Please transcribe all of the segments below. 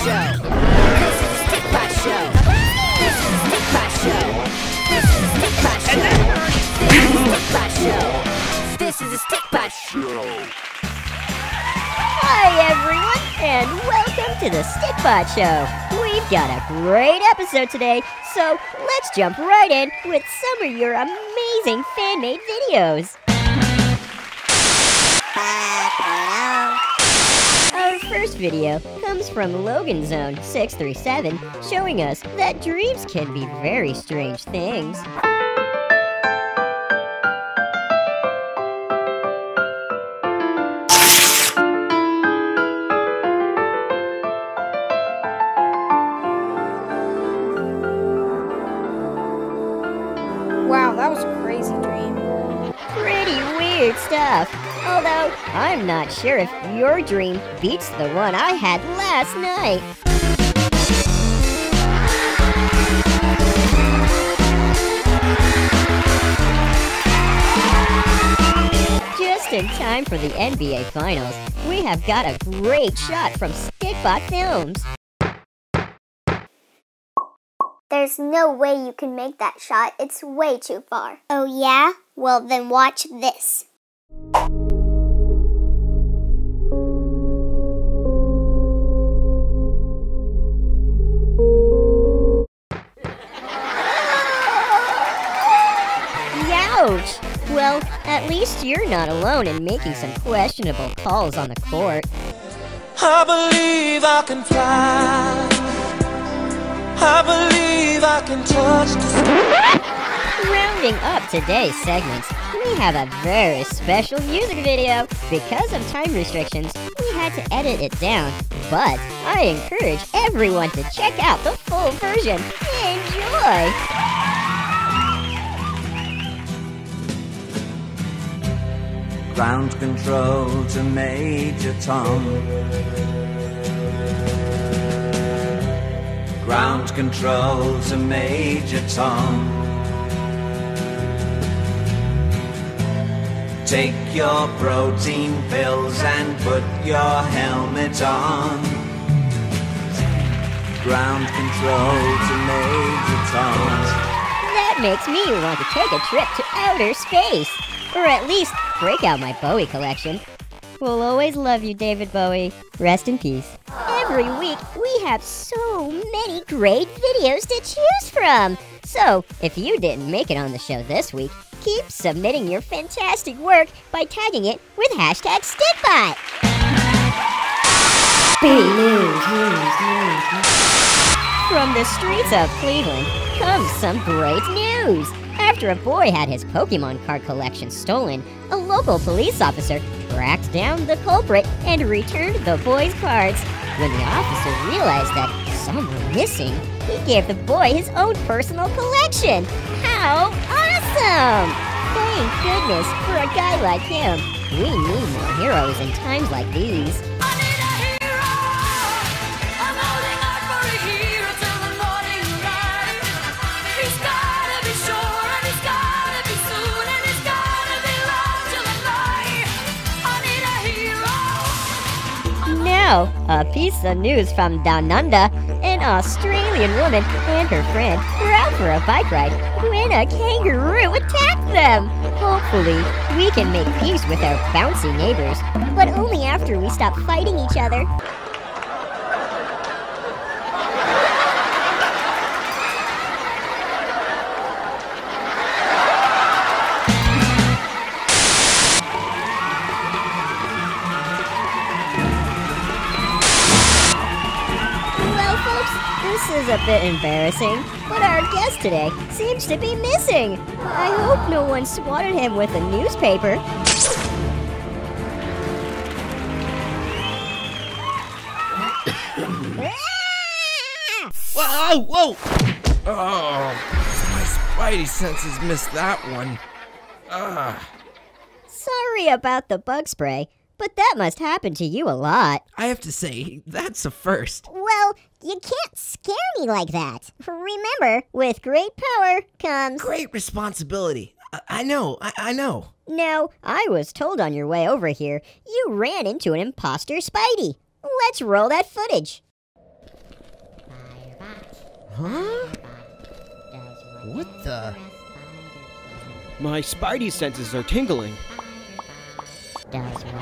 Show. This is the Stikbot Show. This is the Stikbot Show. This is the Stikbot Show. This is the Stikbot Show. This is the Stikbot Show. Hi everyone, and welcome to the Stikbot Show. We've got a great episode today, so let's jump right in with some of your amazing fan-made videos. Our first video comes from Loganzone637, showing us that dreams can be very strange things. Wow, that was a crazy dream. Pretty weird stuff. Although, I'm not sure if your dream beats the one I had last night. Just in time for the NBA Finals, we have got a great shot from Stikbot Films. There's no way you can make that shot. It's way too far. Oh yeah? Well then watch this. Ouch! Well, at least you're not alone in making some questionable calls on the court. I believe I can fly. I believe I can touch the... Rounding up today's segments, we have a very special music video. Because of time restrictions, we had to edit it down, but I encourage everyone to check out the full version. Enjoy! Ground control to Major Tom. Ground control to Major Tom. Take your protein pills and put your helmet on. Ground control to Major Tom. That makes me want to take a trip to outer space. Or at least break out my Bowie collection. We'll always love you, David Bowie. Rest in peace. Every week, we have so many great videos to choose from. So, if you didn't make it on the show this week, keep submitting your fantastic work by tagging it with hashtag Stikbot. From the streets of Cleveland comes some great news. After a boy had his Pokemon card collection stolen, a local police officer tracked down the culprit and returned the boy's cards. When the officer realized that some were missing, he gave the boy his own personal collection. How awesome! Thank goodness for a guy like him. We need more heroes in times like these. A piece of news from Down Under. An Australian woman and her friend were out for a bike ride when a kangaroo attacked them. Hopefully, we can make peace with our bouncy neighbors, but only after we stop fighting each other. This is a bit embarrassing, but our guest today seems to be missing. I hope no one swatted him with a newspaper. Whoa, whoa! Oh, my spidey senses missed that one. Sorry about the bug spray, but that must happen to you a lot. I have to say, that's a first. Well, you can't scare me like that. Remember, with great power comes... great responsibility. I know. No, I was told on your way over here, you ran into an imposter Spidey. Let's roll that footage. Huh? What the? My Spidey senses are tingling. That's it.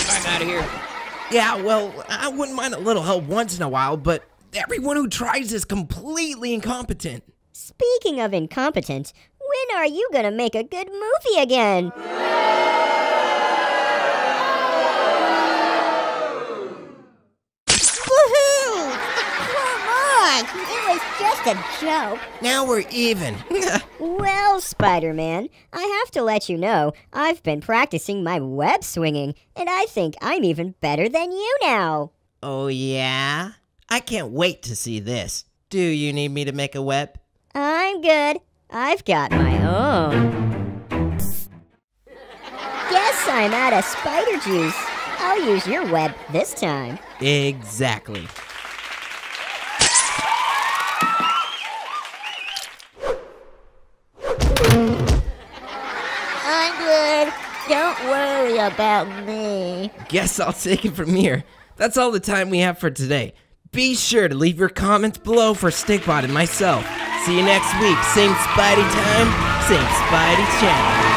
I'm out of here. Yeah, well, I wouldn't mind a little help once in a while, but everyone who tries is completely incompetent. Speaking of incompetent, when are you gonna make a good movie again? Woohoo! Come on! It was just a joke. Now we're even. Well, Spider-Man, I have to let you know, I've been practicing my web swinging, and I think I'm even better than you now. Oh, yeah? I can't wait to see this. Do you need me to make a web? I'm good. I've got my own. Guess I'm out of spider juice. I'll use your web this time. Exactly. I'm good. Don't worry about me. Guess I'll take it from here. That's all the time we have for today. Be sure to leave your comments below for Stikbot and myself. See you next week, same Spidey time, same Spidey channel.